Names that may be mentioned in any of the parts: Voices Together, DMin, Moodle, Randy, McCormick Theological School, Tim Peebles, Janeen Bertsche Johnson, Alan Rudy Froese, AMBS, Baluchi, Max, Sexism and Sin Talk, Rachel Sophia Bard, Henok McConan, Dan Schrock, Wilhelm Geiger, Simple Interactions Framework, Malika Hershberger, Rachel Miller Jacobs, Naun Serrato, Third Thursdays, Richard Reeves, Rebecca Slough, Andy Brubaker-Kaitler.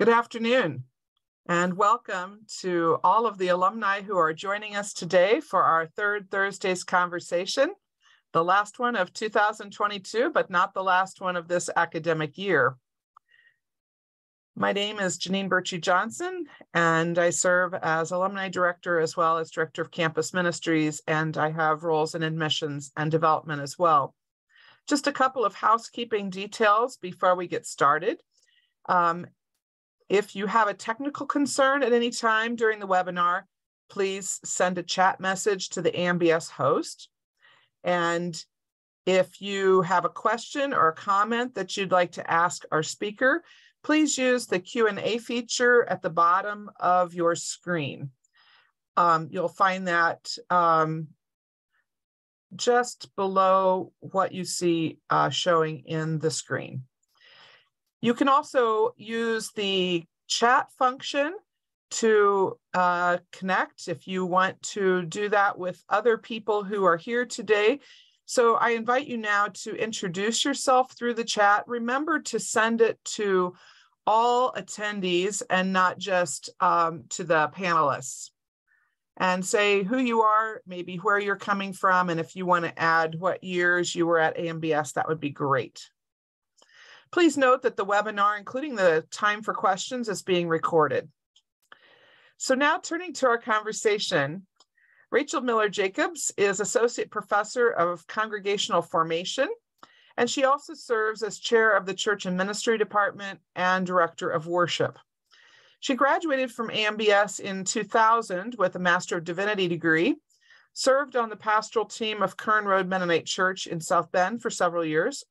Good afternoon, and welcome to all of the alumni who are joining us today for our third Thursday's conversation, the last one of 2022, but not the last one of this academic year. My name is Janeen Bertsche Johnson, and I serve as Alumni Director as well as Director of Campus Ministries, and I have roles in admissions and development as well. Just a couple of housekeeping details before we get started. If you have a technical concern at any time during the webinar, please send a chat message to the AMBS host. And if you have a question or a comment that you'd like to ask our speaker, please use the Q&A feature at the bottom of your screen. You'll find that just below what you see showing in the screen. You can also use the chat function to connect if you want to do that with other people who are here today. So I invite you now to introduce yourself through the chat. Remember to send it to all attendees and not just to the panelists. And say who you are, maybe where you're coming from, and if you want to add what years you were at AMBS, that would be great. Please note that the webinar, including the time for questions, is being recorded. So now turning to our conversation, Rachel Miller Jacobs is Associate Professor of Congregational Formation, and she also serves as Chair of the Church and Ministry Department and Director of Worship. She graduated from AMBS in 2000 with a Master of Divinity degree, served on the pastoral team of Kern Road Mennonite Church in South Bend for several years,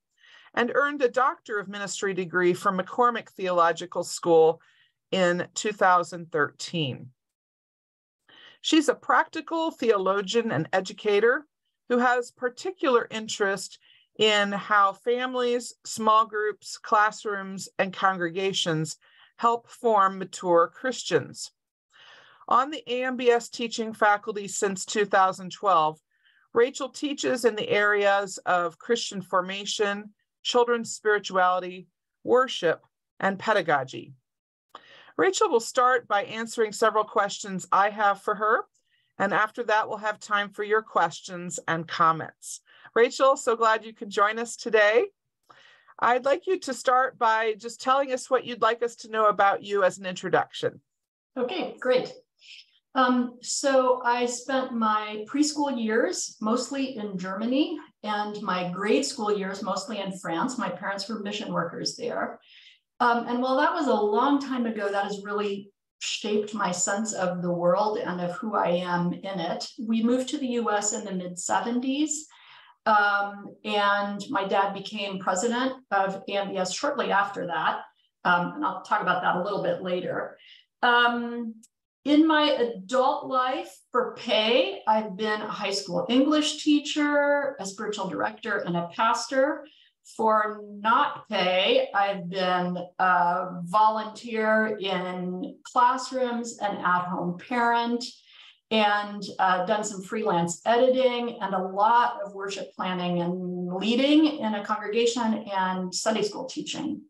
and earned a Doctor of Ministry degree from McCormick Theological School in 2013. She's a practical theologian and educator who has particular interest in how families, small groups, classrooms, and congregations help form mature Christians. On the AMBS teaching faculty since 2012, Rachel teaches in the areas of Christian formation, children's spirituality, worship, and pedagogy. Rachel will start by answering several questions I have for her, and after that, we'll have time for your questions and comments. Rachel, so glad you could join us today. I'd like you to start by just telling us what you'd like us to know about you as an introduction. Okay, great. So I spent my preschool years mostly in Germany and my grade school years mostly in France. My parents were mission workers there. And while that was a long time ago, that has really shaped my sense of the world and of who I am in it. We moved to the US in the mid-70s, and my dad became president of AMBS shortly after that. And I'll talk about that a little bit later. In my adult life, for pay, I've been a high school English teacher, a spiritual director, and a pastor. For not pay, I've been a volunteer in classrooms and at-home parent, and done some freelance editing and a lot of worship planning and leading in a congregation and Sunday school teaching.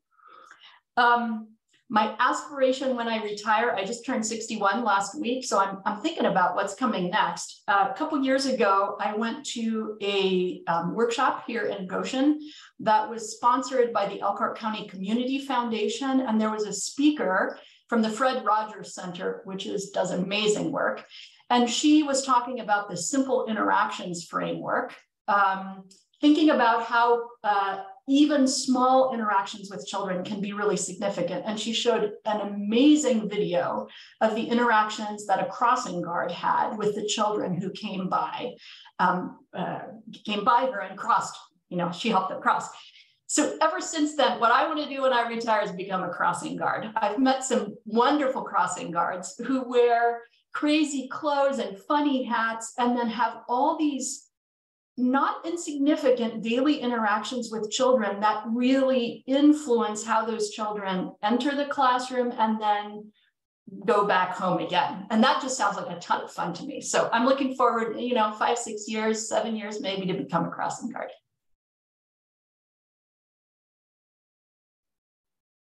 My aspiration when I retire, I just turned 61 last week, so I'm thinking about what's coming next. A couple years ago, I went to a workshop here in Goshen that was sponsored by the Elkhart County Community Foundation, and there was a speaker from the Fred Rogers Center, which does amazing work, and she was talking about the Simple Interactions Framework, thinking about how even small interactions with children can be really significant. And she showed an amazing video of the interactions that a crossing guard had with the children who came by her and crossed, you know, she helped them cross. So ever since then, what I want to do when I retire is become a crossing guard. I've met some wonderful crossing guards who wear crazy clothes and funny hats and then have all these not insignificant daily interactions with children that really influence how those children enter the classroom and then go back home again. And that just sounds like a ton of fun to me. So I'm looking forward, you know, 5, 6 years, 7 years, maybe to become a crossing guard.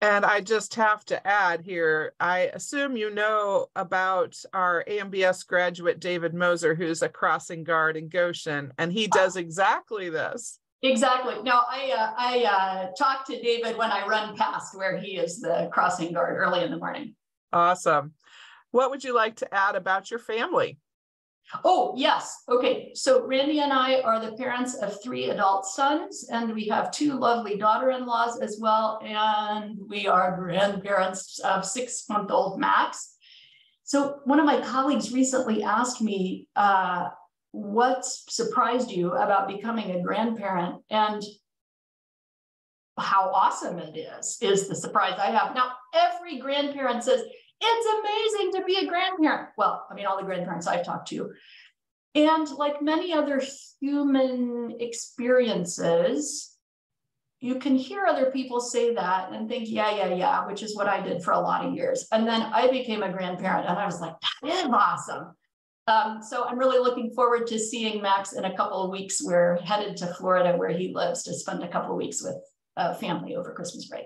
And I just have to add here, I assume you know about our AMBS graduate, David Moser, who's a crossing guard in Goshen, and he does exactly this. Exactly. No, I talk to David when I run past where he is the crossing guard early in the morning. Awesome. What would you like to add about your family? Oh, yes. Okay. So Randy and I are the parents of 3 adult sons, and we have 2 lovely daughter-in-laws as well. And we are grandparents of 6-month-old Max. So one of my colleagues recently asked me, what surprised you about becoming a grandparent, and how awesome it is the surprise I have. Now, every grandparent says, it's amazing to be a grandparent. Well, I mean, all the grandparents I've talked to. And like many other human experiences, you can hear other people say that and think, yeah, yeah, yeah, which is what I did for a lot of years. And then I became a grandparent and I was like, that is awesome. So I'm really looking forward to seeing Max in a couple of weeks. We're headed to Florida where he lives to spend a couple of weeks with family over Christmas break.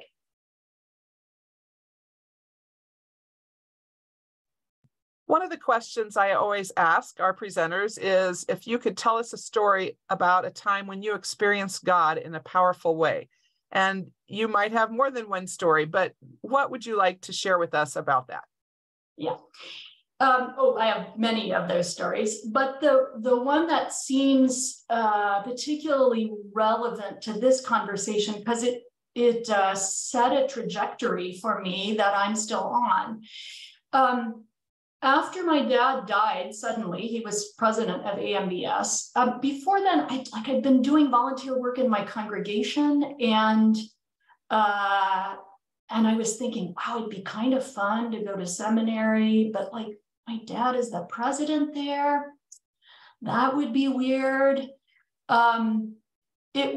One of the questions I always ask our presenters is if you could tell us a story about a time when you experienced God in a powerful way. And you might have more than one story, but what would you like to share with us about that? Yeah. Oh, I have many of those stories, but the one that seems particularly relevant to this conversation, because it set a trajectory for me that I'm still on. After my dad died suddenly, he was president of AMBS. Before then, I'd been doing volunteer work in my congregation, and I was thinking, wow, it'd be kind of fun to go to seminary, but like my dad is the president there. That would be weird. It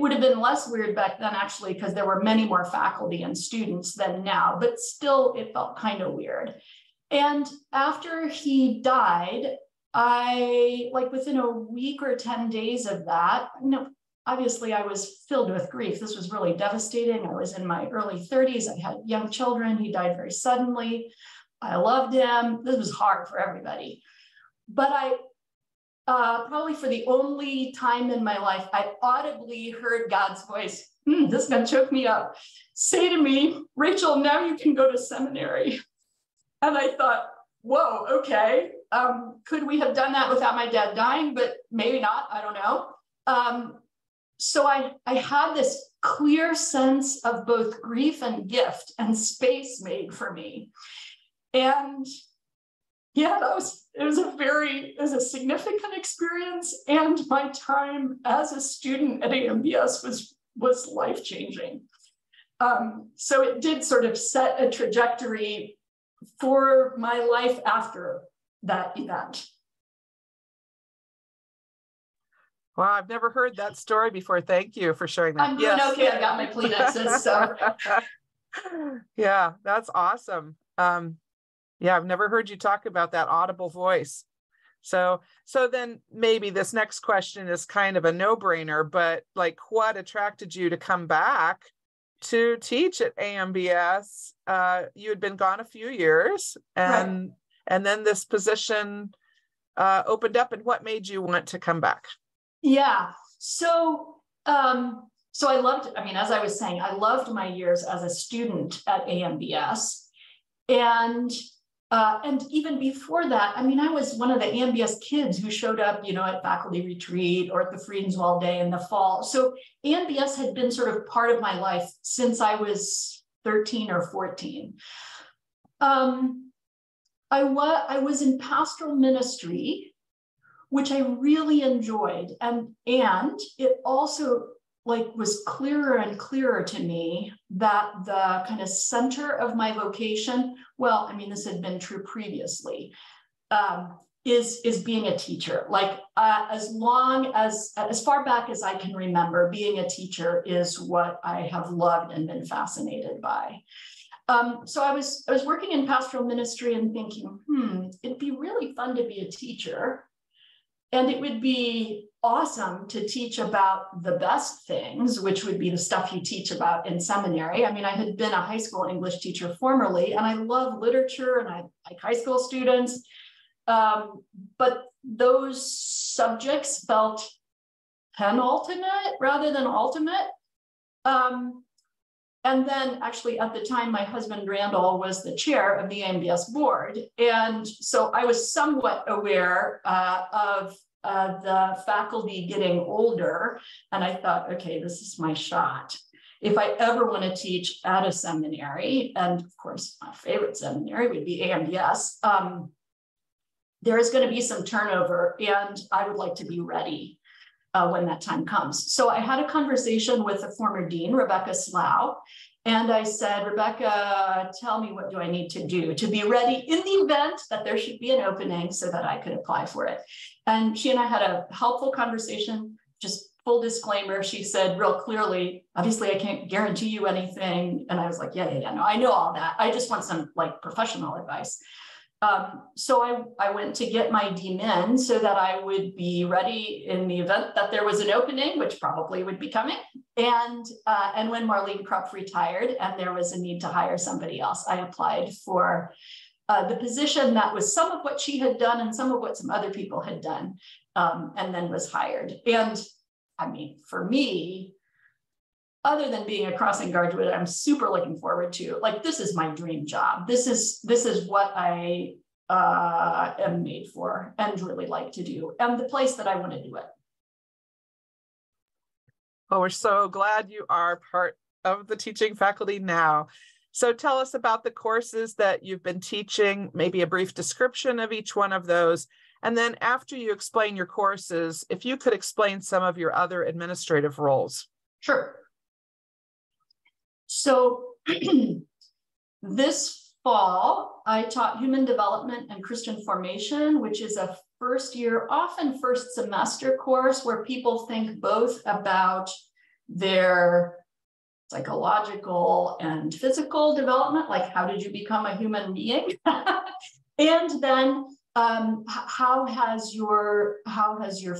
would have been less weird back then, actually, because there were many more faculty and students than now, but still it felt kind of weird. And after he died, within a week or 10 days of that, obviously I was filled with grief. This was really devastating. I was in my early 30s. I had young children. He died very suddenly. I loved him. This was hard for everybody. But I probably for the only time in my life, I audibly heard God's voice, this man choked me up, say to me, Rachel, now you can go to seminary. And I thought, whoa, okay. Could we have done that without my dad dying? But maybe not, I don't know. So I had this clear sense of both grief and gift and space made for me. And yeah, it was a significant experience. And my time as a student at AMBS was life-changing. So it did sort of set a trajectory for my life after that event. Wow, I've never heard that story before. Thank you for sharing that. I'm doing okay. I got my Kleenexes. So. Yeah, that's awesome. Yeah, I've never heard you talk about that audible voice. So then maybe this next question is kind of a no-brainer, but like what attracted you to come back to teach at AMBS? You had been gone a few years, and right. And then this position opened up. And what made you want to come back? Yeah, so I loved. I mean, as I was saying, I loved my years as a student at AMBS, and even before that, I mean, I was one of the AMBS kids who showed up, at faculty retreat or at the Friedenswald Day in the fall. So AMBS had been sort of part of my life since I was 13 or 14. I was in pastoral ministry, which I really enjoyed. And it also was clearer and clearer to me that the kind of center of my vocation, well, I mean, this had been true previously, is being a teacher. As far back as I can remember, being a teacher is what I have loved and been fascinated by. So I was working in pastoral ministry and thinking, it'd be really fun to be a teacher. And it would be awesome to teach about the best things, which would be the stuff you teach about in seminary. I mean, I had been a high school English teacher formerly, and I love literature and I like high school students. But those subjects felt penultimate rather than ultimate. And then actually at the time, my husband Randall was the chair of the AMBS board. And so I was somewhat aware of the faculty getting older. And I thought, okay, this is my shot. If I ever want to teach at a seminary, and of course my favorite seminary would be AMBS, there is going to be some turnover and I would like to be ready when that time comes. So I had a conversation with a former dean, Rebecca Slough, and I said, Rebecca, tell me, what do I need to do to be ready in the event that there should be an opening so that I could apply for it? And she and I had a helpful conversation. Just full disclaimer, she said real clearly, obviously I can't guarantee you anything. And I was like, yeah, no, I know all that. I just want some like professional advice. So I went to get my DMin so that I would be ready in the event that there was an opening, which probably would be coming. And when Marlene Krupp retired and there was a need to hire somebody else, I applied for the position that was some of what she had done and some of what some other people had done, and then was hired. And I mean, for me, other than being a crossing guard, which I'm super looking forward to, like, this is my dream job. This is what I am made for and really like to do, and the place that I want to do it. Well, we're so glad you are part of the teaching faculty now. So tell us about the courses that you've been teaching, maybe a brief description of each one of those. And then after you explain your courses, if you could explain some of your other administrative roles. Sure. So this fall, I taught human development and Christian formation, which is a first year, often first semester course where people think both about their psychological and physical development, like how did you become a human being? And then how has your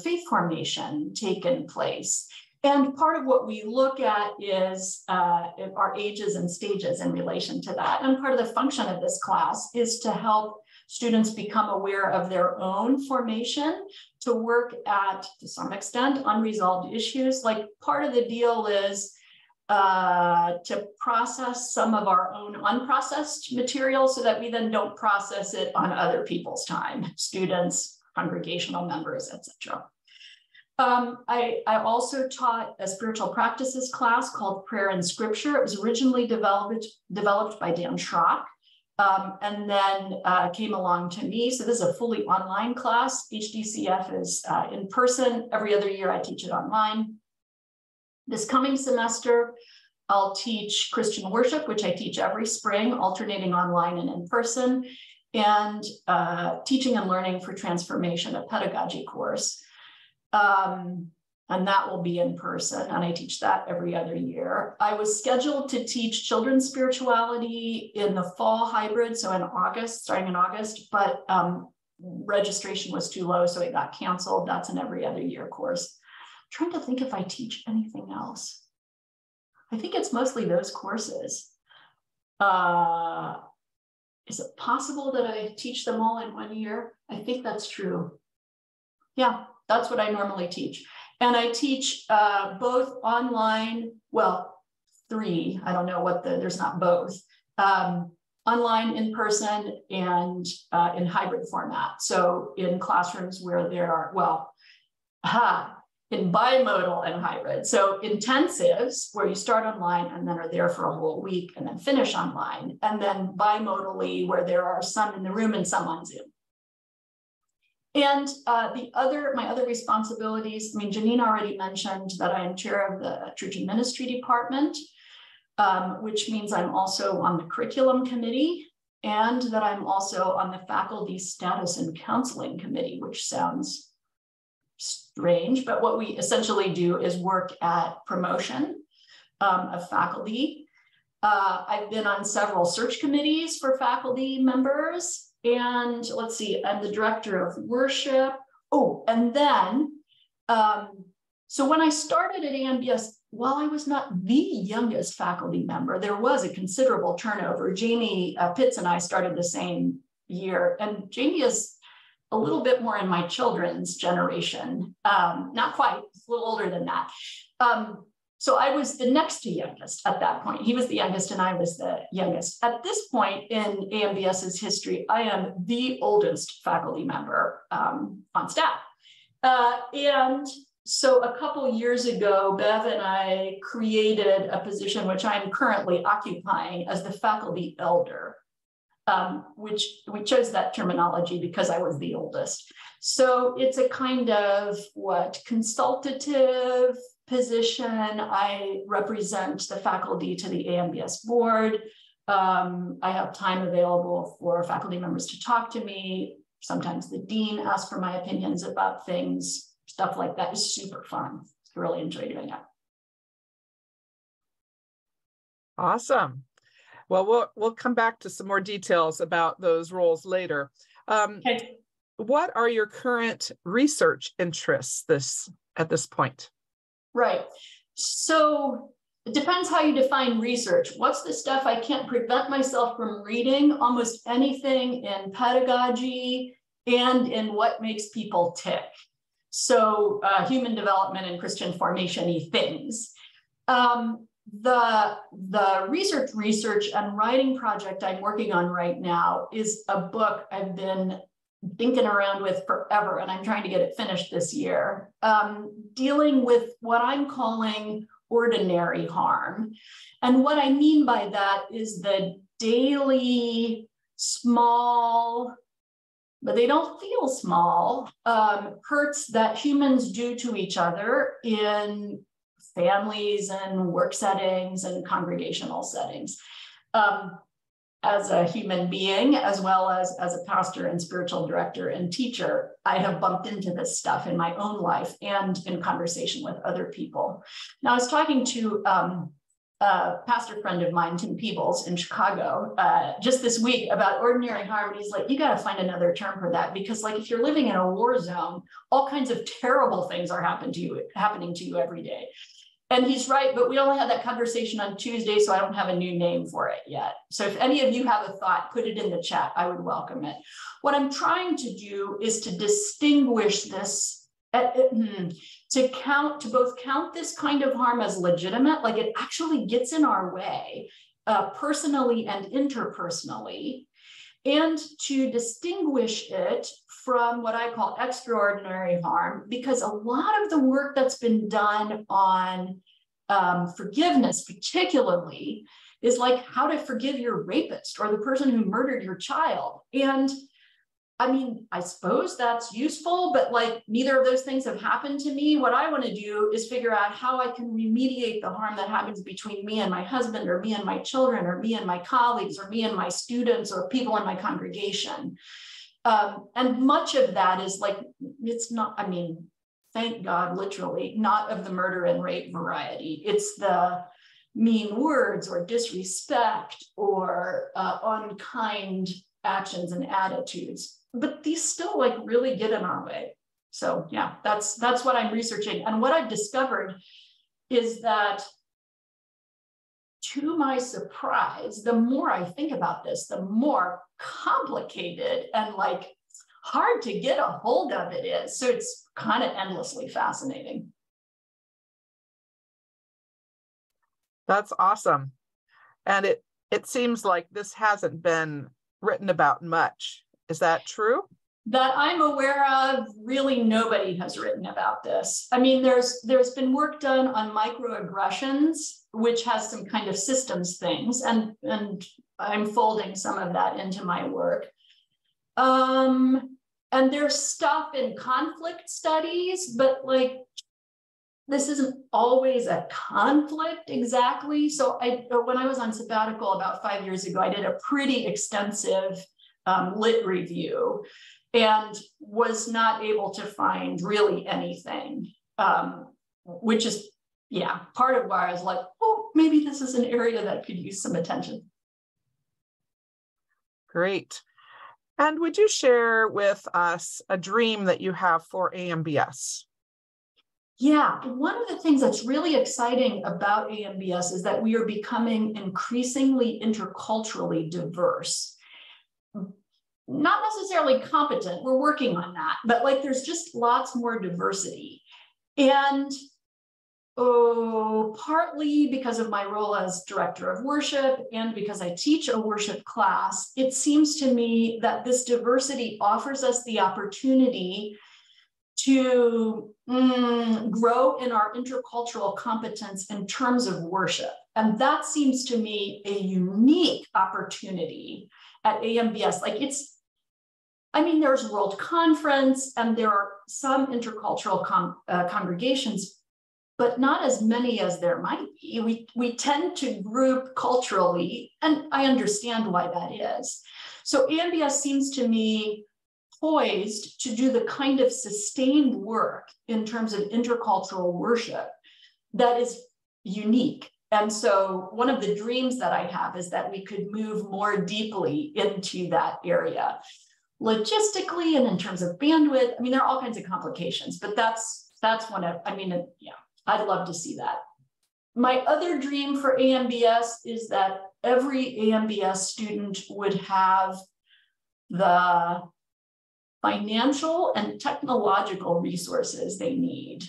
faith formation taken place? And part of what we look at is our ages and stages in relation to that. And part of the function of this class is to help students become aware of their own formation, to work at, to some extent, unresolved issues. Like, part of the deal is to process some of our own unprocessed material so that we then don't process it on other people's time, students, congregational members, et cetera. I also taught a spiritual practices class called Prayer and Scripture. It was originally developed by Dan Schrock, and then came along to me. So this is a fully online class. HDCF is in person. Every other year I teach it online. This coming semester, I'll teach Christian worship, which I teach every spring, alternating online and in person, and Teaching and Learning for Transformation, a pedagogy course. And that will be in person, and I teach that every other year. I was scheduled to teach children's spirituality in the fall hybrid, so in August, starting in August, but registration was too low, so it got canceled. That's an every other year course. I'm trying to think if I teach anything else. I think it's mostly those courses. Is it possible that I teach them all in one year? I think that's true. Yeah. That's what I normally teach. And I teach both online, well, three, I don't know what the, there's not both, online, in person, and in hybrid format. So in classrooms where there are, well, in bimodal and hybrid. So intensives, where you start online and then are there for a whole week and then finish online. And then bimodally, where there are some in the room and some on Zoom. And my other responsibilities, I mean, Janeen already mentioned that I am chair of the Church and Ministry Department, which means I'm also on the curriculum committee, and that I'm also on the faculty status and counseling committee, which sounds strange, but what we essentially do is work at promotion of faculty. I've been on several search committees for faculty members. And let's see, I'm the director of worship. Oh, and then, so when I started at AMBS, while I was not the youngest faculty member, there was a considerable turnover. Jamie Pitts and I started the same year, and Jamie is a little bit more in my children's generation, not quite, a little older than that. So I was the next to youngest at that point. He was the youngest and I was the youngest. At this point in AMBS's history, I am the oldest faculty member on staff. And so a couple years ago, Bev and I created a position which I'm currently occupying as the faculty elder, which we chose that terminology because I was the oldest. So it's a kind of consultative position. I represent the faculty to the AMBS board. I have time available for faculty members to talk to me. Sometimes the dean asks for my opinions about things, stuff like that. Is super fun. I really enjoy doing it. Awesome. Well, we'll come back to some more details about those roles later. Okay. What are your current research interests at this point? Right. So it depends how you define research. What's the stuff I can't prevent myself from reading? Almost anything in pedagogy and in what makes people tick. So human development and Christian formation-y things. The research and writing project I'm working on right now is a book I've been dinking around with forever, and I'm trying to get it finished this year, dealing with what I'm calling ordinary harm. And what I mean by that is the daily small, but they don't feel small, hurts that humans do to each other in families and work settings and congregational settings. As a human being, as well as a pastor and spiritual director and teacher, I have bumped into this stuff in my own life and in conversation with other people. Now, I was talking to a pastor friend of mine, Tim Peebles, in Chicago, just this week about ordinary harm. And he's like, you got to find another term for that, because like if you're living in a war zone, all kinds of terrible things are happening to you every day. And he's right, but we only had that conversation on Tuesday, so I don't have a new name for it yet. So if any of you have a thought, put it in the chat. I would welcome it. What I'm trying to do is to distinguish this, to both count this kind of harm as legitimate, like it actually gets in our way, personally and interpersonally, and to distinguish it from what I call extraordinary harm, because a lot of the work that's been done on forgiveness, particularly, is like how to forgive your rapist or the person who murdered your child. And I mean, I suppose that's useful, but like neither of those things have happened to me. What I want to do is figure out how I can remediate the harm that happens between me and my husband or me and my children or me and my colleagues or me and my students or people in my congregation. And much of that is like, it's not, I mean, thank God, literally, not of the murder and rape variety. It's the mean words or disrespect or unkind actions and attitudes, but these still like really get in our way. So yeah, that's what I'm researching. And what I've discovered is that, to my surprise, the more I think about this, the more complicated and like hard to get a hold of it is. So it's kind of endlessly fascinating. That's awesome. And it seems like this hasn't been written about much. Is that true? That I'm aware of, really nobody has written about this. I mean, there's been work done on microaggressions, which has some kind of systems things, and I'm folding some of that into my work. And there's stuff in conflict studies, but like this isn't always a conflict exactly. So when I was on sabbatical about 5 years ago, I did a pretty extensive lit review and was not able to find really anything, which is, yeah, part of why I was like, oh, maybe this is an area that could use some attention. Great. And would you share with us a dream that you have for AMBS? Yeah, one of the things that's really exciting about AMBS is that we are becoming increasingly interculturally diverse. Not necessarily competent, we're working on that, but like there's just lots more diversity. And oh, partly because of my role as director of worship and because I teach a worship class, it seems to me that this diversity offers us the opportunity to grow in our intercultural competence in terms of worship. And that seems to me a unique opportunity at AMBS. Like it's, I mean, there's World Conference and there are some intercultural congregations, but not as many as there might be. We tend to group culturally, and I understand why that is. So AMBS seems to me poised to do the kind of sustained work in terms of intercultural worship that is unique. And so one of the dreams that I have is that we could move more deeply into that area. Logistically and in terms of bandwidth, I mean, there are all kinds of complications, but that's one of, I mean, yeah. I'd love to see that. My other dream for AMBS is that every AMBS student would have the financial and technological resources they need.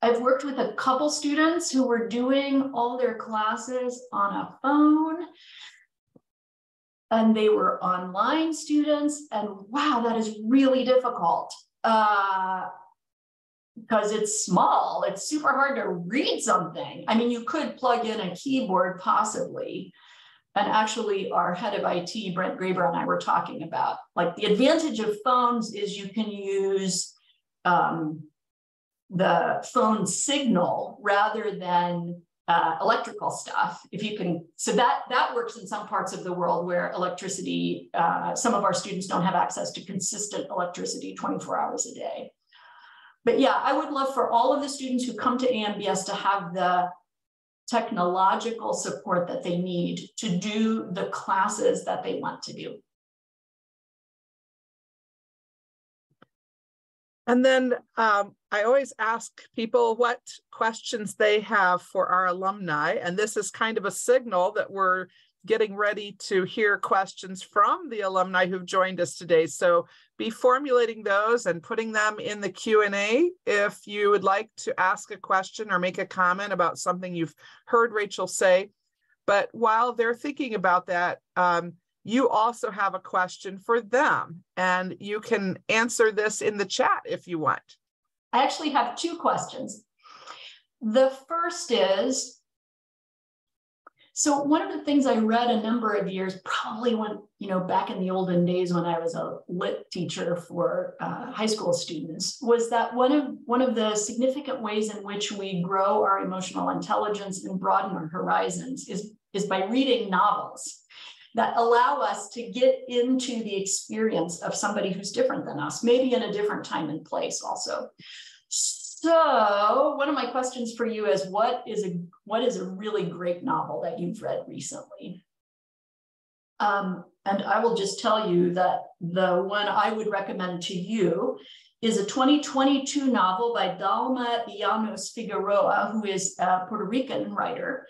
I've worked with a couple students who were doing all their classes on a phone, and they were online students, and wow, that is really difficult. Because it's small, it's super hard to read something. I mean, you could plug in a keyboard possibly. And actually our head of IT, Brent Graeber, and I were talking about like the advantage of phones is you can use the phone signal rather than electrical stuff. If you can, so that works in some parts of the world where electricity, some of our students don't have access to consistent electricity 24 hours a day. But yeah, I would love for all of the students who come to AMBS to have the technological support that they need to do the classes that they want to do. And then I always ask people what questions they have for our alumni. And this is kind of a signal that we're getting ready to hear questions from the alumni who've joined us today. So be formulating those and putting them in the Q&A if you would like to ask a question or make a comment about something you've heard Rachel say. But while they're thinking about that, you also have a question for them, and you can answer this in the chat if you want. I actually have two questions. The first is, so one of the things I read a number of years, probably when, you know, back in the olden days when I was a lit teacher for high school students, was that one of the significant ways in which we grow our emotional intelligence and broaden our horizons is by reading novels that allow us to get into the experience of somebody who's different than us, maybe in a different time and place also. So one of my questions for you is, what is a really great novel that you've read recently? And I will just tell you that the one I would recommend to you is a 2022 novel by Dalma Ibáñez Figueroa, who is a Puerto Rican writer,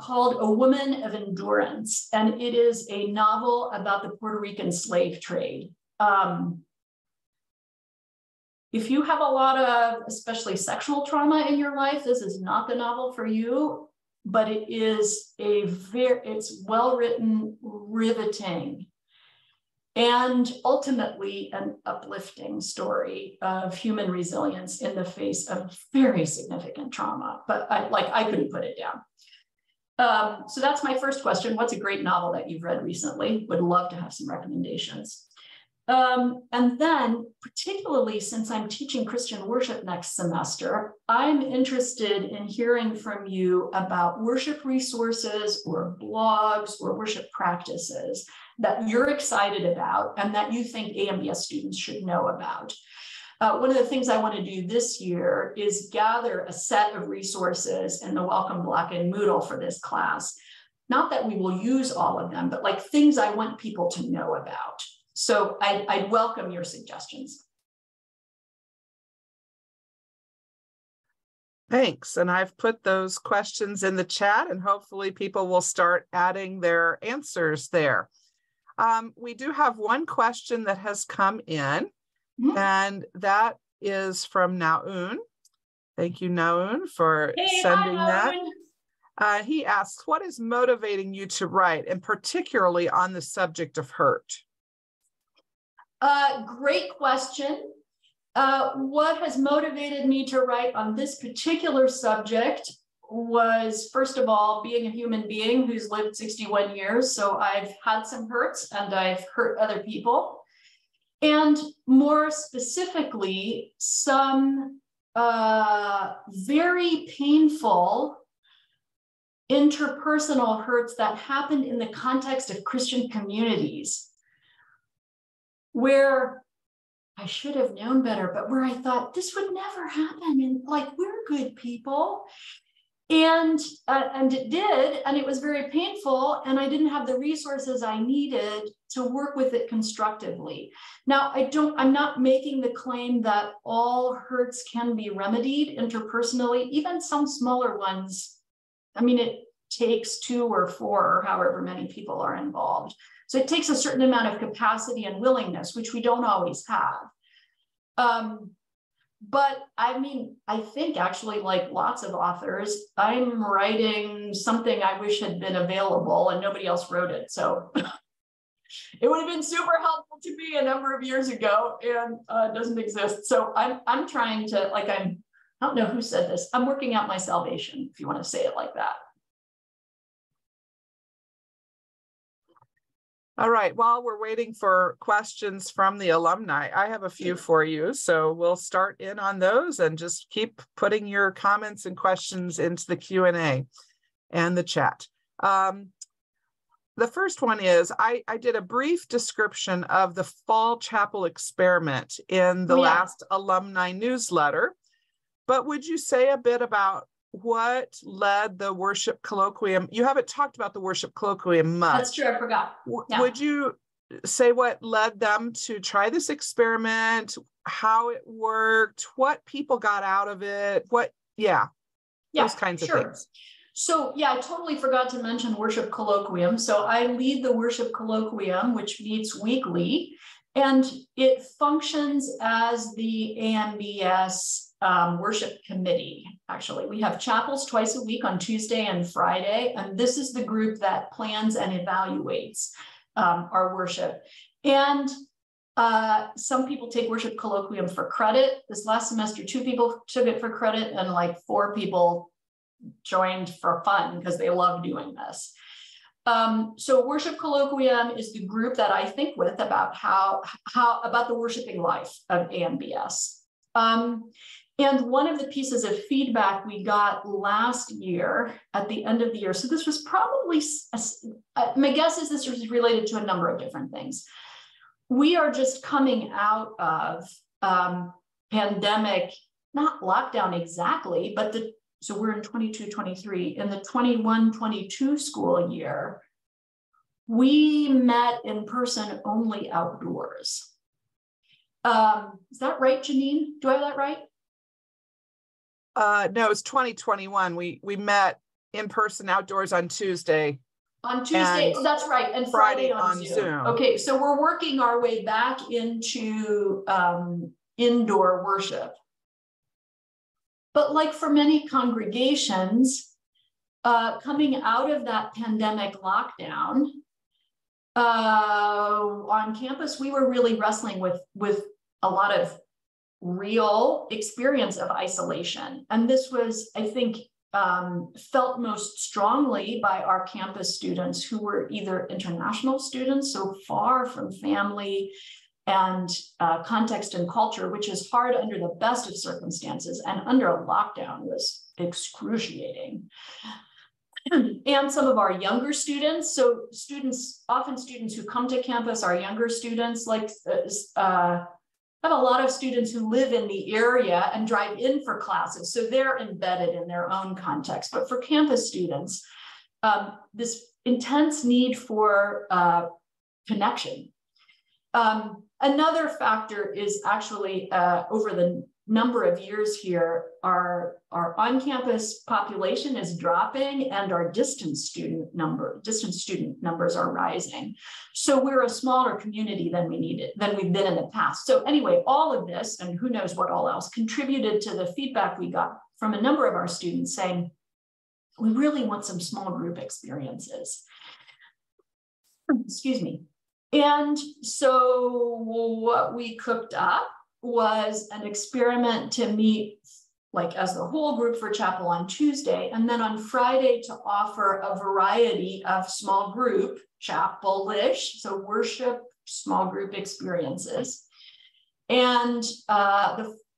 called A Woman of Endurance. And it is a novel about the Puerto Rican slave trade. If you have a lot of, especially sexual trauma in your life, this is not the novel for you, but it is it's well-written, riveting, and ultimately an uplifting story of human resilience in the face of very significant trauma. But I couldn't put it down. So that's my first question. What's a great novel that you've read recently? Would love to have some recommendations. And then, particularly since I'm teaching Christian worship next semester, I'm interested in hearing from you about worship resources or blogs or worship practices that you're excited about and that you think AMBS students should know about. One of the things I want to do this year is gather a set of resources in the Welcome Block and Moodle for this class. Not that we will use all of them, but like things I want people to know about. So I'd welcome your suggestions. Thanks. And I've put those questions in the chat, and hopefully people will start adding their answers there. We do have one question that has come in, mm-hmm. and that is from Naun. Thank you, Naun, for sending that. He asks, what is motivating you to write, and particularly on the subject of hurt? Great question. What has motivated me to write on this particular subject was, first of all, being a human being who's lived 61 years. So I've had some hurts and I've hurt other people. And more specifically, some very painful interpersonal hurts that happened in the context of Christian communities, where I should have known better, but where I thought this would never happen, and like, we're good people, and it did, and it was very painful, and I didn't have the resources I needed to work with it constructively. Now, I'm not making the claim that all hurts can be remedied interpersonally, even some smaller ones. I mean, it takes two or four or however many people are involved. So it takes a certain amount of capacity and willingness, which we don't always have. But I mean, I think actually, like lots of authors, I'm writing something I wish had been available and nobody else wrote it. So it would have been super helpful to me a number of years ago, and it doesn't exist. So I'm trying to, like, I don't know who said this. I'm working out my salvation, if you want to say it like that. All right. While we're waiting for questions from the alumni, I have a few for you. So we'll start in on those and just keep putting your comments and questions into the Q&A and the chat. The first one is, I did a brief description of the Fall Chapel experiment in the last alumni newsletter. But would you say a bit about what led the worship colloquium? You haven't talked about the worship colloquium much. That's true, I forgot. Yeah. Would you say what led them to try this experiment, how it worked, what people got out of it, those kinds of things. So yeah, I totally forgot to mention worship colloquium. So I lead the worship colloquium, which meets weekly, and it functions as the AMBS worship committee. Actually, we have chapels twice a week on Tuesday and Friday, and this is the group that plans and evaluates our worship. And some people take worship colloquium for credit. This last semester, 2 people took it for credit, and like 4 people joined for fun because they love doing this. So worship colloquium is the group that I think with about about the worshiping life of AMBS. And one of the pieces of feedback we got last year at the end of the year, so this was probably, my guess is this was related to a number of different things. We are just coming out of pandemic, not lockdown exactly, but so we're in 22, 23, in the 21, 22 school year, we met in person only outdoors. Is that right, Janeen? Do I have that right? No, it's 2021. We met in person outdoors on Tuesday. On Tuesday, that's right. And Friday on Zoom. Okay, so we're working our way back into indoor worship. But like for many congregations, coming out of that pandemic lockdown, on campus, we were really wrestling with a lot of real experience of isolation. And this was, I think, felt most strongly by our campus students who were either international students, so far from family and context and culture, which is hard under the best of circumstances, and under a lockdown was excruciating. And some of our younger students, so often students who come to campus are younger students, like I have a lot of students who live in the area and drive in for classes, so they're embedded in their own context. But for campus students, this intense need for connection. Another factor is actually over the number of years here, our on-campus population is dropping and our distance student numbers are rising. So we're a smaller community than we needed, than we've been in the past. So anyway, all of this, and who knows what all else, contributed to the feedback we got from a number of our students saying, we really want some small group experiences. Excuse me. And so what we cooked up was an experiment to meet like as the whole group for chapel on Tuesday, and then on Friday to offer a variety of small group chapelish, so worship small group experiences. And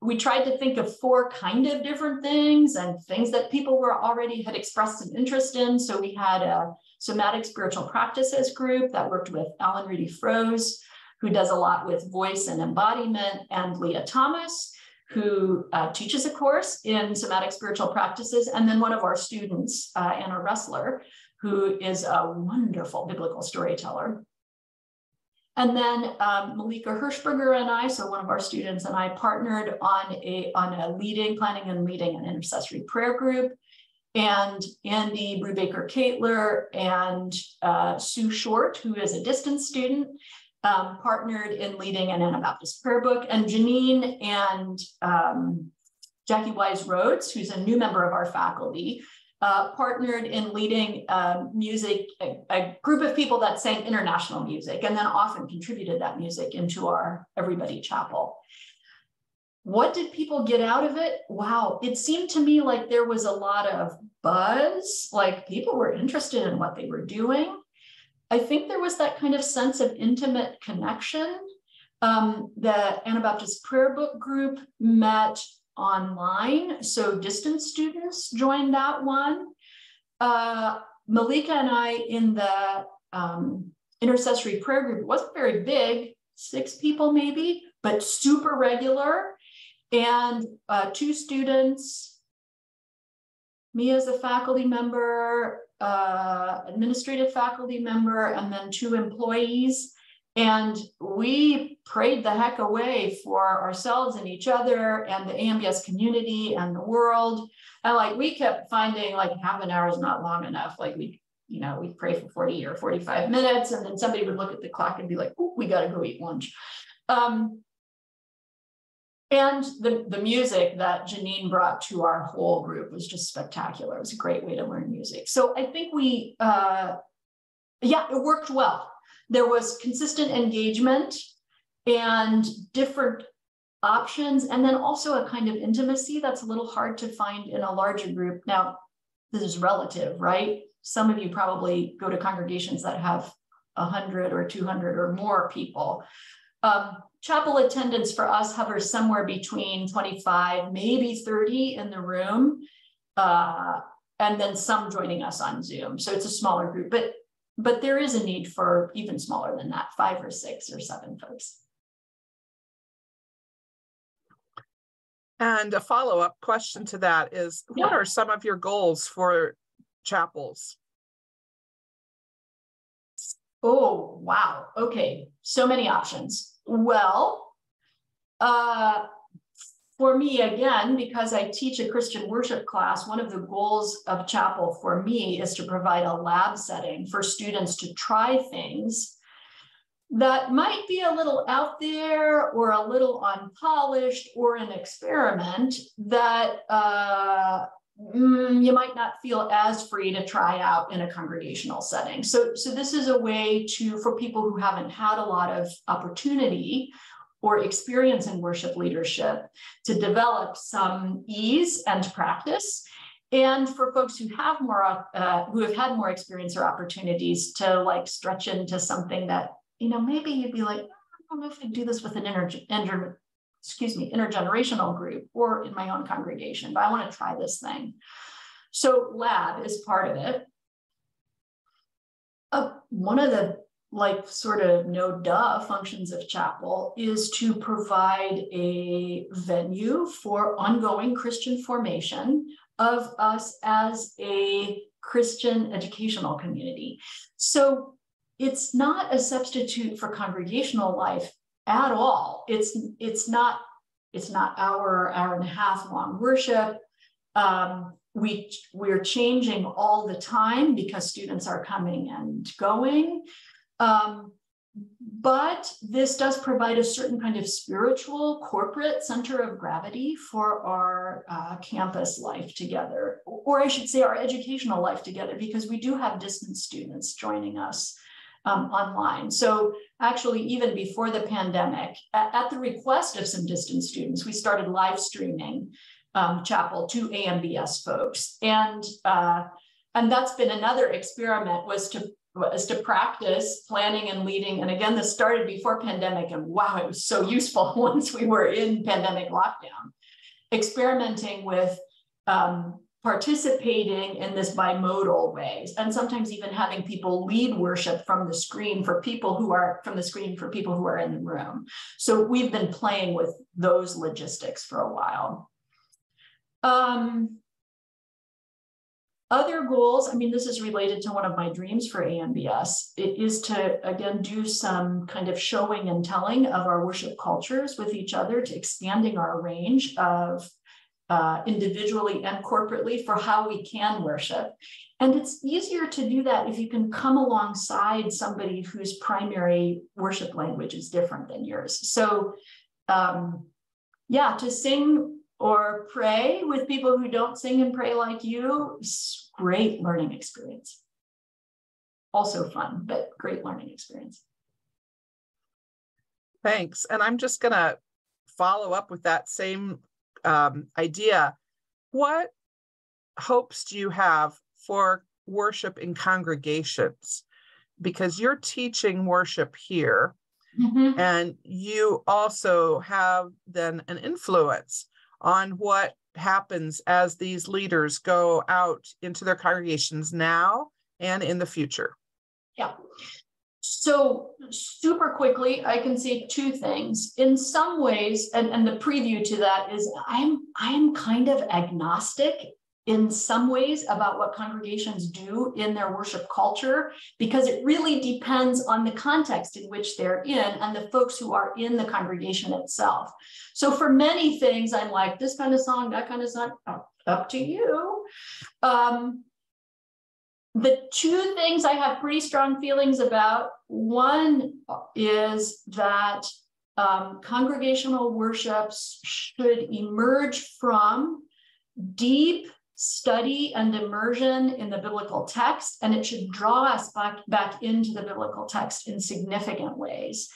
we tried to think of four kind of different things and things that people were already had expressed an interest in. So we had a somatic spiritual practices group that worked with Alan Rudy Froese, who does a lot with voice and embodiment, and Leah Thomas, who teaches a course in somatic spiritual practices. And then one of our students, Anna Ressler, who is a wonderful biblical storyteller. And then Malika Hershberger and I, so one of our students and I, partnered on a planning and leading an intercessory prayer group. And Andy Brubaker-Kaitler and Sue Short, who is a distance student, partnered in leading an Anabaptist prayer book. And Janeen and Jackie Wise-Rhodes, who's a new member of our faculty, partnered in leading music, a group of people that sang international music and then often contributed that music into our Everybody Chapel. What did people get out of it? Wow, it seemed to me like there was a lot of buzz, like people were interested in what they were doing. I think there was that kind of sense of intimate connection. The Anabaptist prayer book group met online, so distance students joined that one. Malika and I in the intercessory prayer group, it wasn't very big, 6 people maybe, but super regular, and 2 students, me as a faculty member, administrative faculty member, and then 2 employees. And we prayed the heck away for ourselves and each other and the AMBS community and the world. And like we kept finding like half an hour is not long enough. Like we, you know, we'd pray for 40 or 45 minutes and then somebody would look at the clock and be like, oh, we got to go eat lunch. And the music that Janeen brought to our whole group was just spectacular. It was a great way to learn music. So I think we, yeah, it worked well. There was consistent engagement and different options, and then also a kind of intimacy that's a little hard to find in a larger group. Now, this is relative, right? Some of you probably go to congregations that have 100 or 200 or more people. Chapel attendance for us hovers somewhere between 25, maybe 30 in the room, and then some joining us on Zoom. So it's a smaller group, but there is a need for even smaller than that, 5 or 6 or 7 folks. And a follow-up question to that is, what are some of your goals for chapels? Oh, wow. Okay, so many options. Well, for me, again, because I teach a Christian worship class, one of the goals of chapel for me is to provide a lab setting for students to try things that might be a little out there or a little unpolished or an experiment that you might not feel as free to try out in a congregational setting. So this is a way to, for people who haven't had a lot of opportunity or experience in worship leadership, to develop some ease and practice, and for folks who have more, who have had more experience or opportunities to like stretch into something that, you know, maybe you'd be like, I don't know if I do this with an intergenerational group or in my own congregation, but I want to try this thing. So lab is part of it. One of the like sort of no duh functions of chapel is to provide a venue for ongoing Christian formation of us as a Christian educational community. So it's not a substitute for congregational life at all. It's not hour and a half long worship. We're changing all the time because students are coming and going. But this does provide a certain kind of spiritual corporate center of gravity for our campus life together, or I should say our educational life together, because we do have distance students joining us online. So actually, even before the pandemic, at the request of some distance students, we started live streaming chapel to AMBS folks. And that's been another experiment, was to practice planning and leading. And again, this started before pandemic, and wow, it was so useful once we were in pandemic lockdown. Experimenting with participating in this bimodal ways, and sometimes even having people lead worship from the screen for people who are in the room. So we've been playing with those logistics for a while. Other goals, I mean, this is related to one of my dreams for AMBS. It is to, again, do some kind of showing and telling of our worship cultures with each other, to expanding our range of individually and corporately for how we can worship. And it's easier to do that if you can come alongside somebody whose primary worship language is different than yours. So yeah, to sing or pray with people who don't sing and pray like you, great learning experience. Also fun, but great learning experience. Thanks. And I'm just going to follow up with that same idea. What hopes do you have for worship in congregations? Because you're teaching worship here, mm-hmm. and you also have then an influence on what happens as these leaders go out into their congregations now and in the future. Yeah. So super quickly, I can say two things. In some ways, and the preview to that is I'm kind of agnostic in some ways about what congregations do in their worship culture, because it really depends on the context in which they're in and the folks who are in the congregation itself. So for many things, I'm like, this kind of song, that kind of song, up to you. The two things I have pretty strong feelings about, one is that congregational worships should emerge from deep study and immersion in the biblical text, and it should draw us back into the biblical text in significant ways.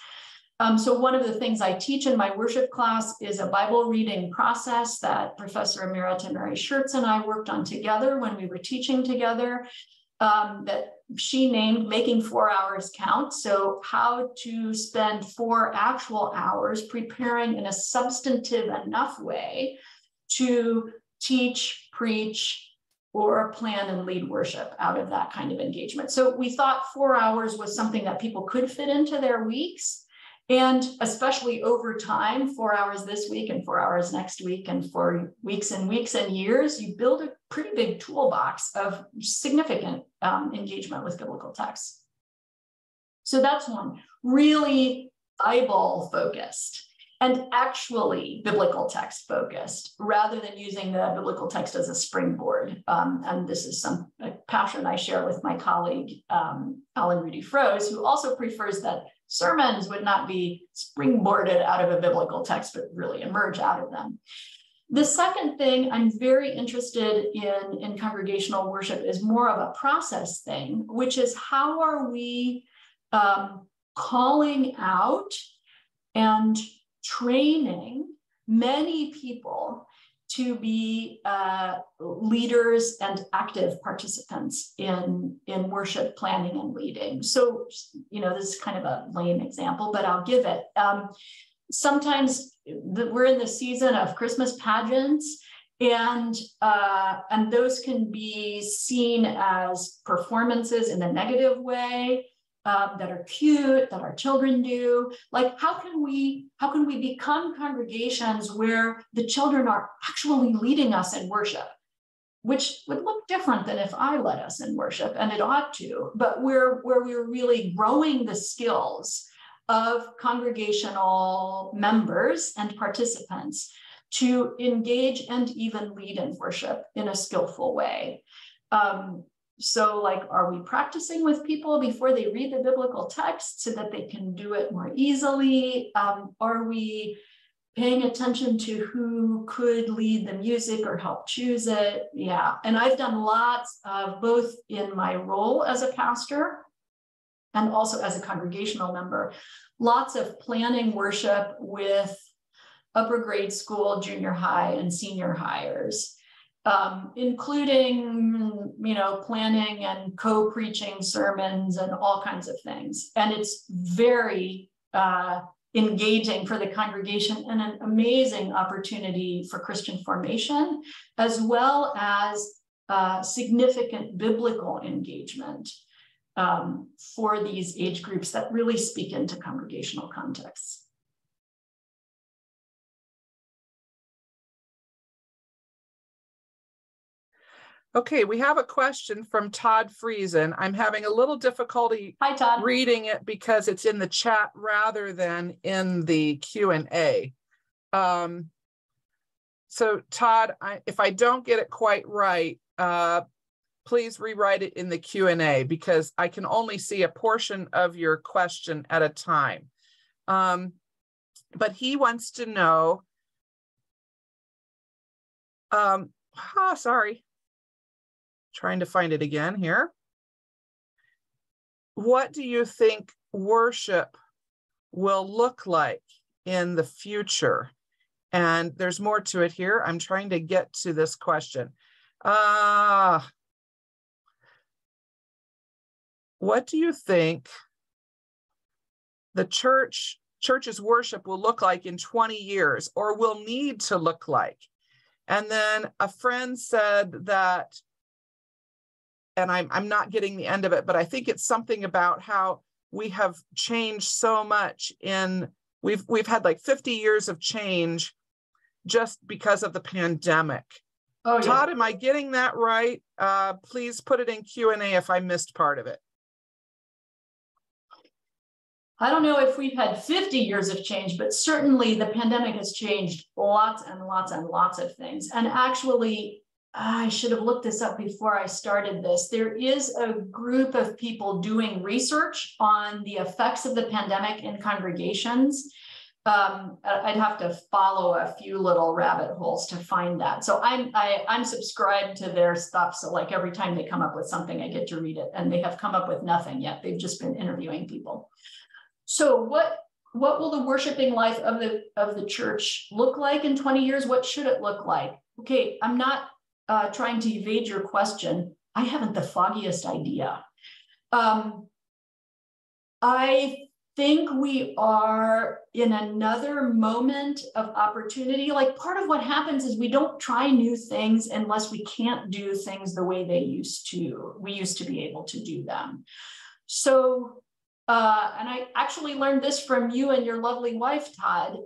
So one of the things I teach in my worship class is a Bible reading process that Professor Emerita Mary Schertz and I worked on together when we were teaching together, that she named Making 4 Hours Count. So how to spend 4 actual hours preparing in a substantive enough way to teach, preach, or plan and lead worship out of that kind of engagement. So we thought 4 hours was something that people could fit into their weeks, and especially over time, 4 hours this week and 4 hours next week and for weeks and weeks and years, you build a pretty big toolbox of significant engagement with biblical texts. So that's one, really Bible focused. And actually biblical text focused, rather than using the biblical text as a springboard. And this is a passion I share with my colleague, Alan Rudy Froese, who also prefers that sermons would not be springboarded out of a biblical text, but really emerge out of them. The second thing I'm very interested in congregational worship is more of a process thing, which is how are we calling out and training many people to be leaders and active participants in worship planning and leading. So, you know, this is kind of a lame example, but I'll give it. Sometimes we're in the season of Christmas pageants, and those can be seen as performances in a negative way. That are cute, that our children do. Like, how can we become congregations where the children are actually leading us in worship? which would look different than if I led us in worship, and it ought to, but where we're really growing the skills of congregational members and participants to engage and even lead in worship in a skillful way. So like, are we practicing with people before they read the biblical text so that they can do it more easily? Are we paying attention to who could lead the music or help choose it? Yeah, and I've done lots of both in my role as a pastor and also as a congregational member, lots of planning worship with upper grade school, junior high, and senior hires, including, you know, planning and co-preaching sermons and all kinds of things. And it's very engaging for the congregation and an amazing opportunity for Christian formation, as well as significant biblical engagement for these age groups that really speak into congregational contexts. Okay, we have a question from Todd Friesen. I'm having a little difficulty reading it because it's in the chat rather than in the Q&A. So Todd, if I don't get it quite right, please rewrite it in the Q&A because I can only see a portion of your question at a time. But he wants to know, sorry. Trying to find it again here. What do you think worship will look like in the future? And there's more to it here. I'm trying to get to this question. What do you think the church's worship will look like in 20 years or will need to look like? And then a friend said that, and I'm not getting the end of it, but I think it's something about how we have changed so much in, we've had like 50 years of change just because of the pandemic. Oh, Todd, yeah. Am I getting that right? Please put it in Q&A if I missed part of it. I don't know if we've had 50 years of change, but certainly the pandemic has changed lots and lots and lots of things. And actually, I should have looked this up before I started this. There is a group of people doing research on the effects of the pandemic in congregations. I'd have to follow a few little rabbit holes to find that. So I'm subscribed to their stuff. So like every time they come up with something, I get to read it, and they have come up with nothing yet. They've just been interviewing people. So what will the worshiping life of the church look like in 20 years? What should it look like? Okay, I'm not trying to evade your question. I haven't the foggiest idea. I think we are in another moment of opportunity. Like, part of what happens is we don't try new things unless we can't do things the way they used to. We used to be able to do them. So, and I actually learned this from you and your lovely wife, Todd.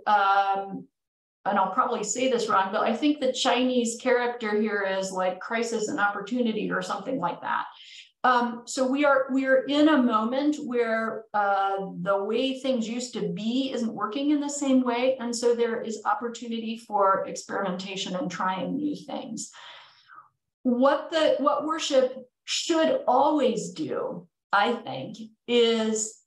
And I'll probably say this wrong, but I think the Chinese character here is like crisis and opportunity or something like that. So we are in a moment where the way things used to be isn't working in the same way. And so there is opportunity for experimentation and trying new things. What worship should always do, I think, is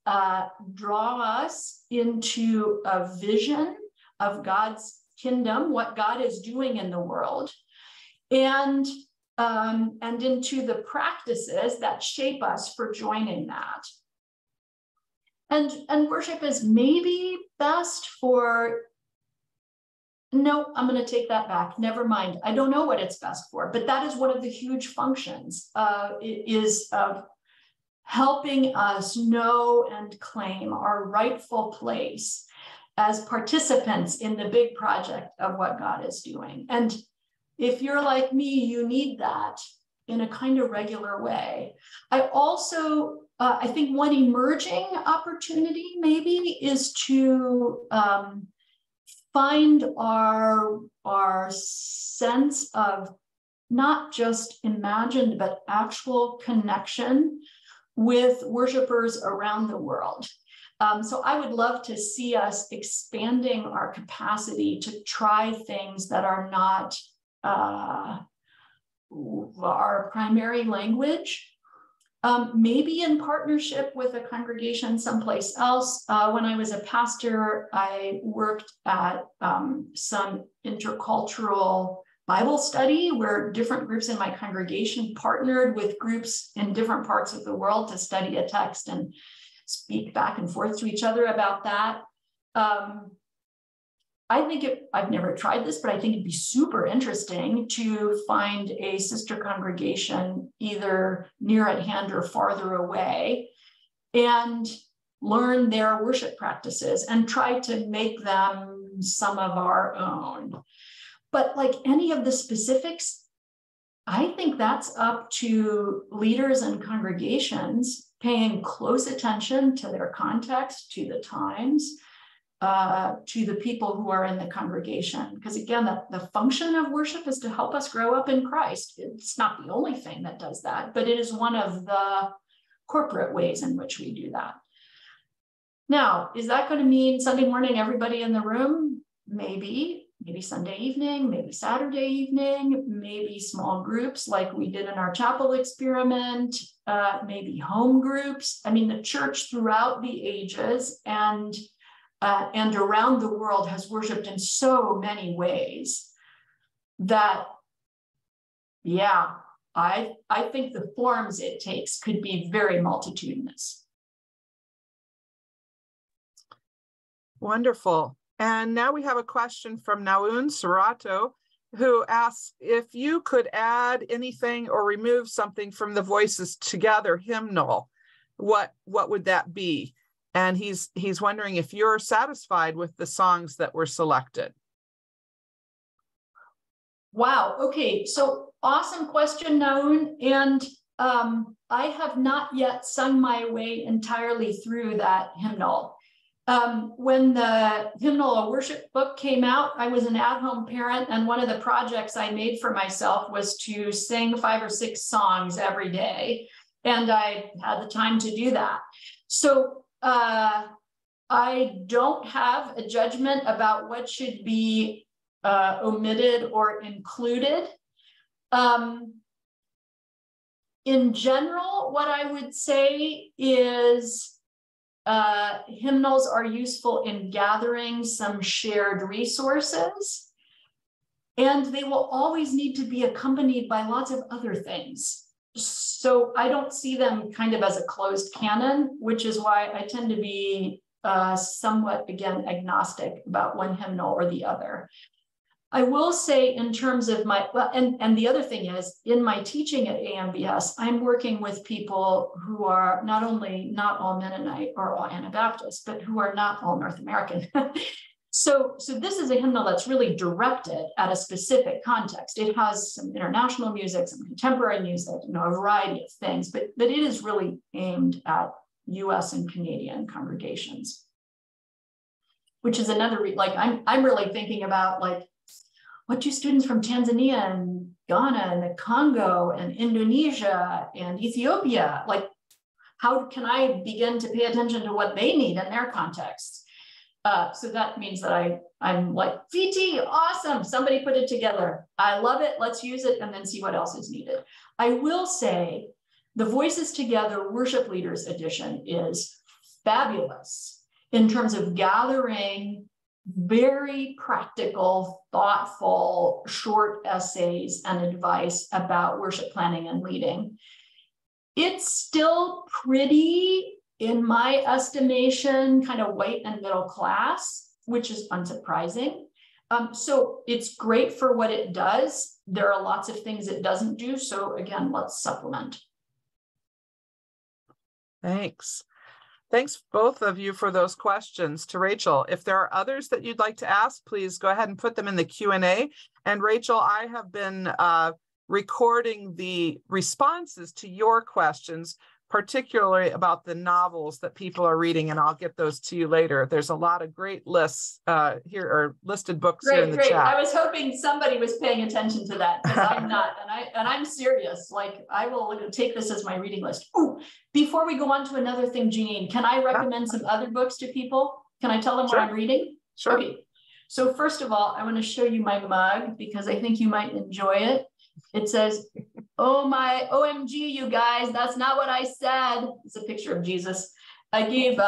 draw us into a vision of God's kingdom, what God is doing in the world, and into the practices that shape us for joining that. And worship is maybe best for, no, I'm going to take that back. Never mind. I don't know what it's best for, but that is one of the huge functions is of helping us know and claim our rightful place as participants in the big project of what God is doing. And if you're like me, you need that in a kind of regular way. I also, I think one emerging opportunity maybe is to find our sense of not just imagined, but actual connection with worshipers around the world. So I would love to see us expanding our capacity to try things that are not our primary language, maybe in partnership with a congregation someplace else. When I was a pastor, I worked at some intercultural Bible study where different groups in my congregation partnered with groups in different parts of the world to study a text and speak back and forth to each other about that. I've never tried this, but I think it'd be super interesting to find a sister congregation either near at hand or farther away and learn their worship practices and try to make them some of our own. But like any of the specifics, I think that's up to leaders and congregations paying close attention to their context, to the times, to the people who are in the congregation. Because again, the function of worship is to help us grow up in Christ. It's not the only thing that does that, but it is one of the corporate ways in which we do that. Now, is that going to mean Sunday morning, everybody in the room? Maybe Sunday evening, maybe Saturday evening, maybe small groups like we did in our chapel experiment, maybe home groups. I mean, the church throughout the ages and around the world has worshiped in so many ways that, yeah, I think the forms it takes could be very multitudinous. Wonderful. And now we have a question from Naun Serrato, who asks if you could add anything or remove something from the Voices Together hymnal, what would that be? And he's wondering if you're satisfied with the songs that were selected. Wow. Okay. So awesome question, Naun. And I have not yet sung my way entirely through that hymnal. When the hymnal, a worship book came out, I was an at-home parent, and one of the projects I made for myself was to sing 5 or 6 songs every day, and I had the time to do that. So I don't have a judgment about what should be omitted or included. In general, what I would say is, hymnals are useful in gathering some shared resources, and they will always need to be accompanied by lots of other things. So I don't see them kind of as a closed canon, which is why I tend to be somewhat, again, agnostic about one hymnal or the other. I will say in terms of my, well, and the other thing is, in my teaching at AMBS, I'm working with people who are not only not all Mennonite or all Anabaptist, but who are not all North American. So this is a hymnal that's really directed at a specific context. It has some international music, some contemporary music, you know, a variety of things, but it is really aimed at US and Canadian congregations, which is another, like, I'm really thinking about, like, what do students from Tanzania and Ghana and the Congo and Indonesia and Ethiopia, like, how can I begin to pay attention to what they need in their context? So that means that I'm like, VT, awesome, somebody put it together. I love it, let's use it, and then see what else is needed. I will say the Voices Together Worship Leaders Edition is fabulous in terms of gathering very practical, thoughtful, short essays and advice about worship planning and leading. It's still pretty, in my estimation, kind of white and middle class, which is unsurprising. So it's great for what it does. There are lots of things it doesn't do. So again, let's supplement. Thanks. Thanks, both of you, for those questions to Rachel. If there are others that you'd like to ask, please go ahead and put them in the Q&A. And Rachel, I have been recording the responses to your questions particularly about the novels that people are reading, and I'll get those to you later. There's a lot of great lists here, or listed books here in the chat. I was hoping somebody was paying attention to that, because I'm not, and I'm serious. Like, I will take this as my reading list. Ooh, before we go on to another thing, Janeen, can I recommend some other books to people? Can I tell them what I'm reading? Sure. Okay. So first of all, I want to show you my mug because I think you might enjoy it. It says, "Oh my, OMG, you guys, that's not what I said." It's a picture of Jesus. I gave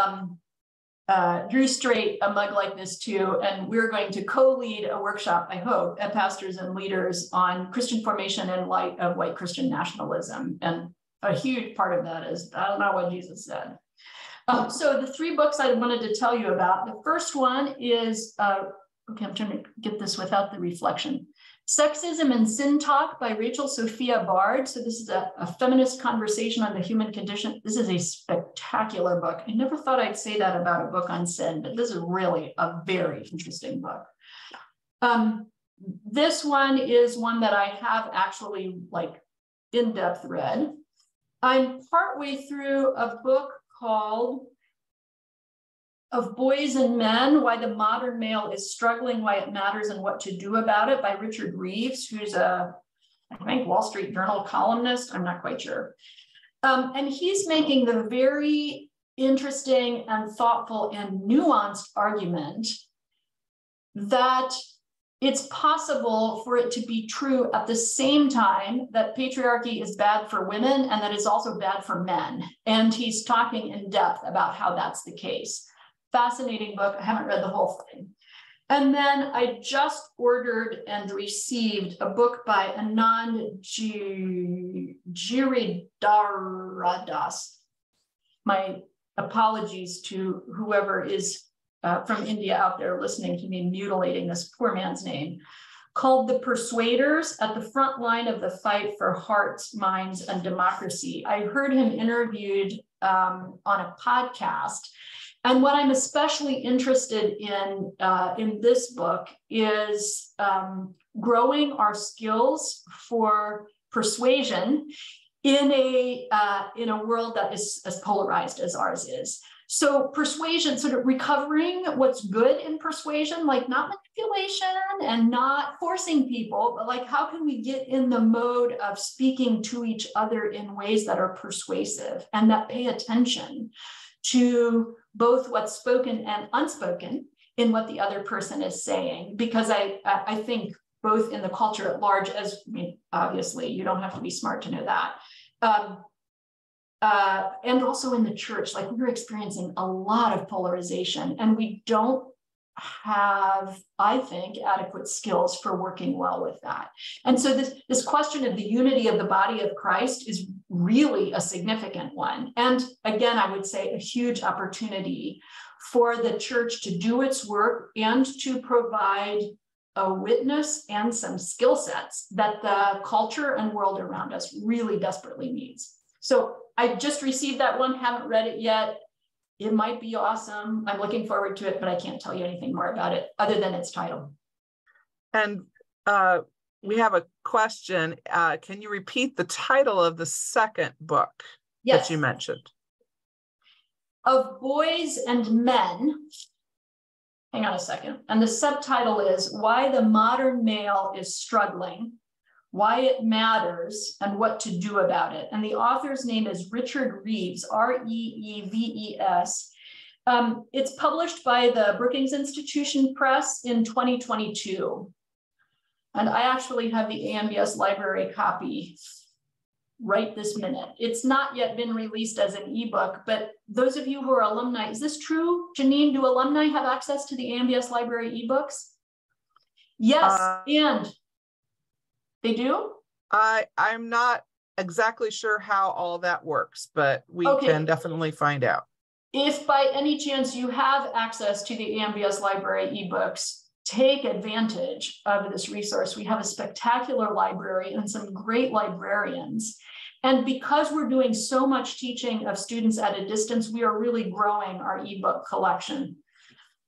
Drew Strait a mug like this too. And we're going to co-lead a workshop, I hope, at Pastors and Leaders on Christian formation in light of white Christian nationalism. And a huge part of that is, I don't know what Jesus said. So the three books I wanted to tell you about, the first one is, okay, I'm trying to get this without the reflection. Sexism and Sin Talk by Rachel Sophia Bard. So this is a feminist conversation on the human condition. This is a spectacular book. I never thought I'd say that about a book on sin, but this is really a very interesting book. This one is one that I have actually like in-depth read. I'm partway through a book called Of Boys and Men, Why the Modern Male is Struggling, Why It Matters, and What to Do About It by Richard Reeves, who's a, I think, Wall Street Journal columnist. I'm not quite sure. And he's making the very interesting and thoughtful and nuanced argument that it's possible for it to be true at the same time that patriarchy is bad for women and that it's also bad for men. And he's talking in depth about how that's the case. Fascinating book. I haven't read the whole thing. And then I just ordered and received a book by Anand Giridharadas. My apologies to whoever is from India out there listening to me mutilating this poor man's name, called The Persuaders at the Front Line of the Fight for Hearts, Minds, and Democracy. I heard him interviewed on a podcast. And what I'm especially interested in this book is growing our skills for persuasion in a world that is as polarized as ours is. So persuasion, sort of recovering what's good in persuasion, like not manipulation and not forcing people, but like how can we get in the mode of speaking to each other in ways that are persuasive and that pay attention to both what's spoken and unspoken in what the other person is saying, because I think both in the culture at large, as I mean, obviously you don't have to be smart to know that, and also in the church, like we're experiencing a lot of polarization, and we don't have, I think, adequate skills for working well with that. And so this question of the unity of the body of Christ is really a significant one. And again, I would say a huge opportunity for the church to do its work and to provide a witness and some skill sets that the culture and world around us really desperately needs. So I just received that one, haven't read it yet. It might be awesome. I'm looking forward to it, but I can't tell you anything more about it other than its title. And we have a question. Can you repeat the title of the second book that you mentioned? Of Boys and Men. Hang on a second. And the subtitle is Why the Modern Male is Struggling, Why It Matters, and What to Do About It. And the author's name is Richard Reeves, R-E-E-V-E-S. It's published by the Brookings Institution Press in 2022. And I actually have the AMBS library copy right this minute. It's not yet been released as an ebook, but those of you who are alumni, is this true, Janeen? Do alumni have access to the AMBS library ebooks? Yes, and they do? I'm not exactly sure how all that works, but we can definitely find out. If by any chance you have access to the AMBS library ebooks, take advantage of this resource. We have a spectacular library and some great librarians. And because we're doing so much teaching of students at a distance, we are really growing our ebook collection.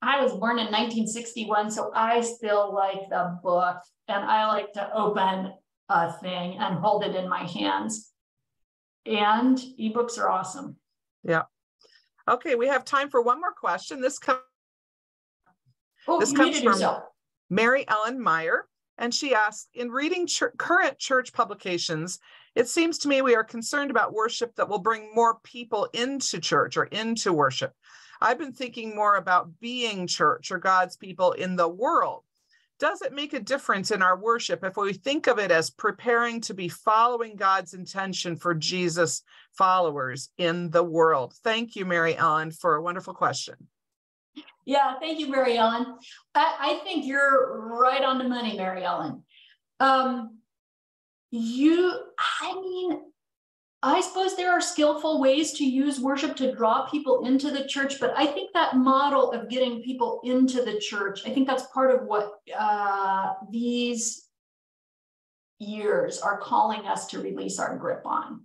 I was born in 1961, so I still like the book, and I like to open a thing and hold it in my hands. and ebooks are awesome. Yeah. Okay, we have time for one more question. This comes from Mary Ellen Meyer, and she asks, in reading current church publications, it seems to me we are concerned about worship that will bring more people into church or into worship. I've been thinking more about being church or God's people in the world. Does it make a difference in our worship if we think of it as preparing to be following God's intention for Jesus followers in the world? Thank you, Mary Ellen, for a wonderful question. Yeah, thank you, Mary Ellen. I think you're right on the money, Mary Ellen. I suppose there are skillful ways to use worship to draw people into the church, but I think that model of getting people into the church, I think that's part of what these years are calling us to release our grip on.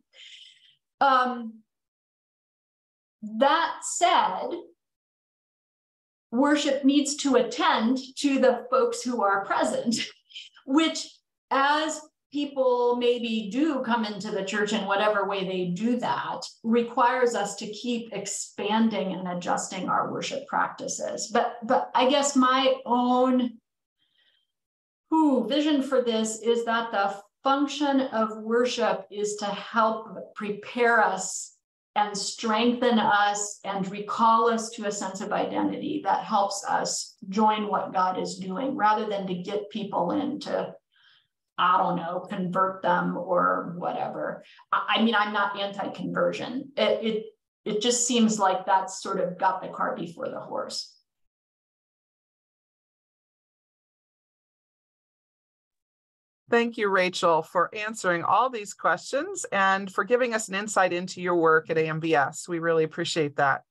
That said, worship needs to attend to the folks who are present, which as people maybe do come into the church in whatever way they do that requires us to keep expanding and adjusting our worship practices. But I guess my own vision for this is that the function of worship is to help prepare us and strengthen us and recall us to a sense of identity that helps us join what God is doing rather than to get people into, I don't know, convert them or whatever. I mean, I'm not anti-conversion. It just seems like that's sort of got the cart before the horse. Thank you, Rachel, for answering all these questions and for giving us an insight into your work at AMBS. We really appreciate that.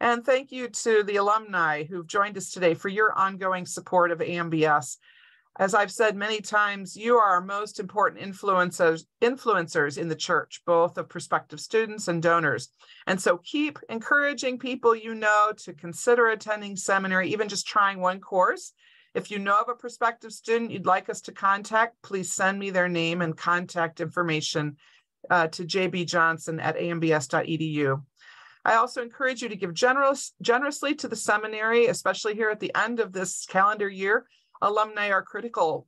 And thank you to the alumni who've joined us today for your ongoing support of AMBS. As I've said many times, you are our most important influencers in the church, both of prospective students and donors. And so keep encouraging people you know to consider attending seminary, even just trying one course. If you know of a prospective student you'd like us to contact, please send me their name and contact information to jbjohnson@ambs.edu. I also encourage you to give generously to the seminary, especially here at the end of this calendar year. Alumni are a critical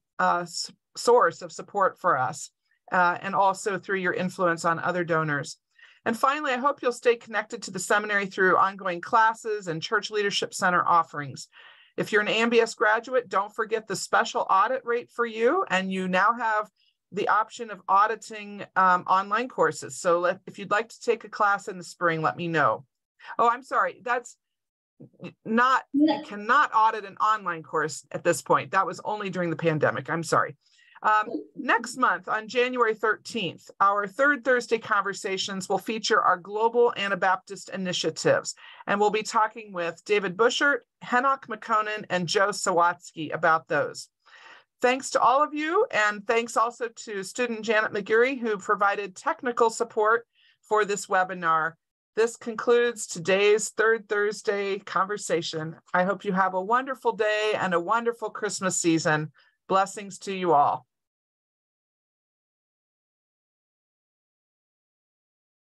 source of support for us and also through your influence on other donors. And finally, I hope you'll stay connected to the seminary through ongoing classes and Church Leadership Center offerings. If you're an AMBS graduate, don't forget the special audit rate for you, and you now have the option of auditing online courses. So if you'd like to take a class in the spring, let me know. Oh, I'm sorry. You cannot audit an online course at this point. That was only during the pandemic. I'm sorry. Next month on January 13th, our third Thursday conversations will feature our global Anabaptist initiatives. And we'll be talking with David Buschert, Henok McConan, and Joe Sawatsky about those. Thanks to all of you. And thanks also to student Janet McGeary, who provided technical support for this webinar. This concludes today's Third Thursday conversation. I hope you have a wonderful day and a wonderful Christmas season. Blessings to you all.